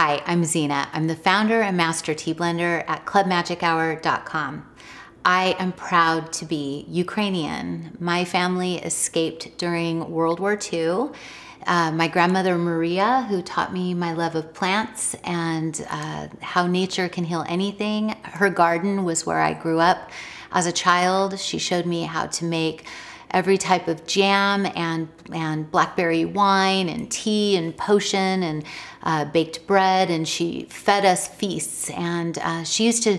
Hi, I'm Zena. I'm the founder and master tea blender at ClubMagicHour.com. I am proud to be Ukrainian. My family escaped during World War II. My grandmother Maria, who taught me my love of plants and how nature can heal anything. Her garden was where I grew up. As a child, she showed me how to make every type of jam and blackberry wine and tea and potion and baked bread, and she fed us feasts. And she used to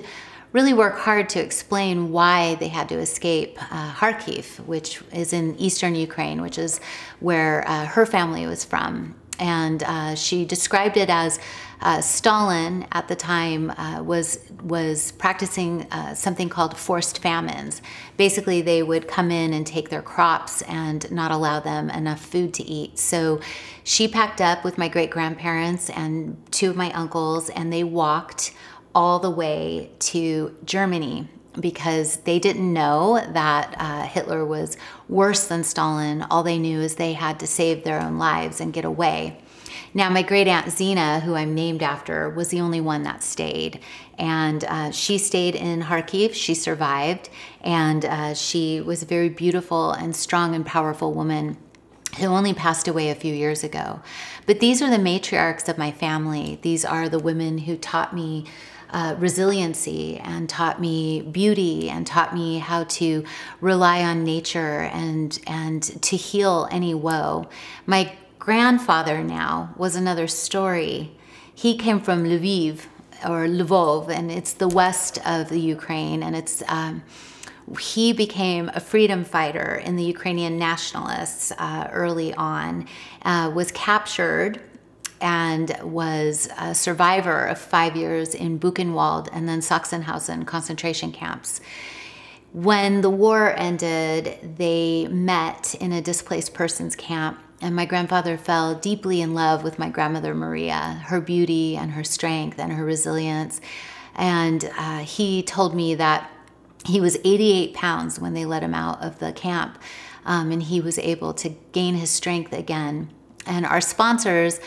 really work hard to explain why they had to escape Kharkiv, which is in eastern Ukraine, which is where her family was from. And she described it as Stalin at the time was practicing something called forced famines. Basically, they would come in and take their crops and not allow them enough food to eat. So she packed up with my great-grandparents and two of my uncles, and they walked all the way to Germany, because they didn't know that Hitler was worse than Stalin. All they knew is they had to save their own lives and get away. Now, my great aunt Zena, who I'm named after, was the only one that stayed. And she stayed in Kharkiv. She survived. And she was a very beautiful and strong and powerful woman who only passed away a few years ago. But these are the matriarchs of my family. These are the women who taught me resiliency and taught me beauty and taught me how to rely on nature and to heal any woe. My grandfather now was another story. He came from Lviv, or Lvov, and it's the west of the Ukraine, and it's he became a freedom fighter in the Ukrainian nationalists early on, was captured and was a survivor of 5 years in Buchenwald and then Sachsenhausen concentration camps. When the war ended, they met in a displaced persons camp, and my grandfather fell deeply in love with my grandmother Maria, her beauty and her strength and her resilience. And he told me that he was 88 pounds when they let him out of the camp, and he was able to gain his strength again. And our sponsors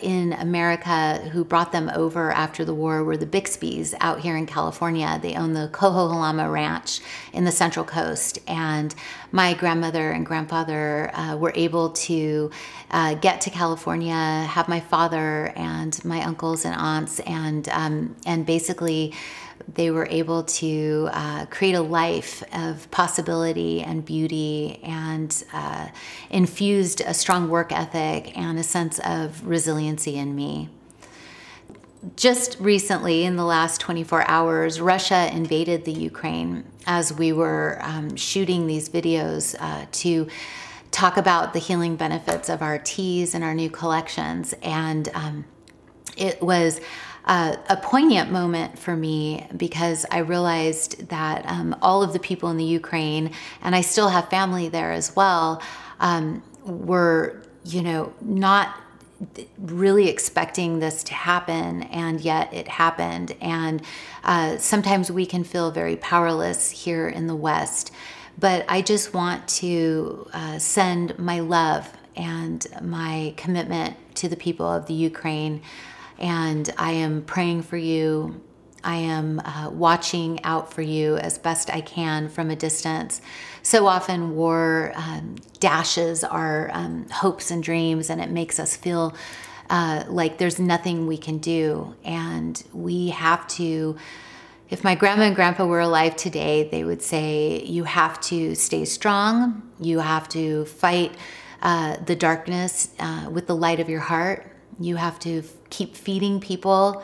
in America who brought them over after the war were the Bixbys out here in California. They own the Cohoholama Ranch in the Central Coast. And my grandmother and grandfather were able to get to California, have my father and my uncles and aunts, and basically they were able to create a life of possibility and beauty, and infused a strong work ethic and a sense of resiliency in me. Just recently, in the last 24 hours, Russia invaded the Ukraine as we were shooting these videos to talk about the healing benefits of our teas and our new collections. And it was a poignant moment for me, because I realized that all of the people in the Ukraine, and I still have family there as well, were, you know, not really expecting this to happen, and yet it happened. And sometimes we can feel very powerless here in the West, but I just want to send my love and my commitment to the people of the Ukraine. And I am praying for you. I am watching out for you as best I can from a distance. So often war dashes our hopes and dreams, and it makes us feel like there's nothing we can do. And we have to, if my grandma and grandpa were alive today, they would say, you have to stay strong. You have to fight the darkness with the light of your heart. You have to keep feeding people.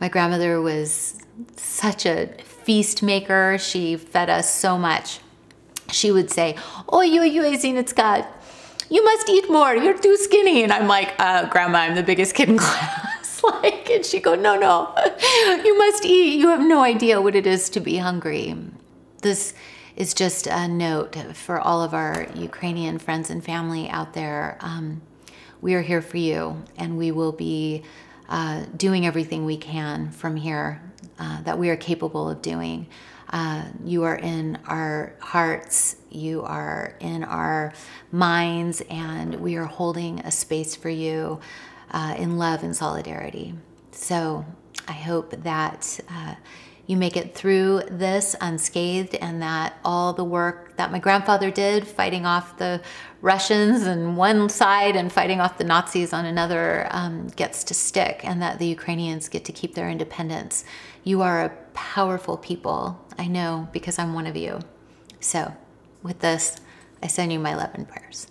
My grandmother was such a feast maker. She fed us so much. She would say, "Oh, you Azinitska, you must eat more. You're too skinny." And I'm like, "Grandma, I'm the biggest kid in class." Like, and she'd go, No, you must eat. You have no idea what it is to be hungry." This is just a note for all of our Ukrainian friends and family out there. We are here for you, and we will be doing everything we can from here that we are capable of doing. You are in our hearts, you are in our minds, and we are holding a space for you in love and solidarity. So I hope that you make it through this unscathed, and that all the work that my grandfather did fighting off the Russians on one side and fighting off the Nazis on another gets to stick, and that the Ukrainians get to keep their independence. You are a powerful people. I know, because I'm one of you. So with this, I send you my love and prayers.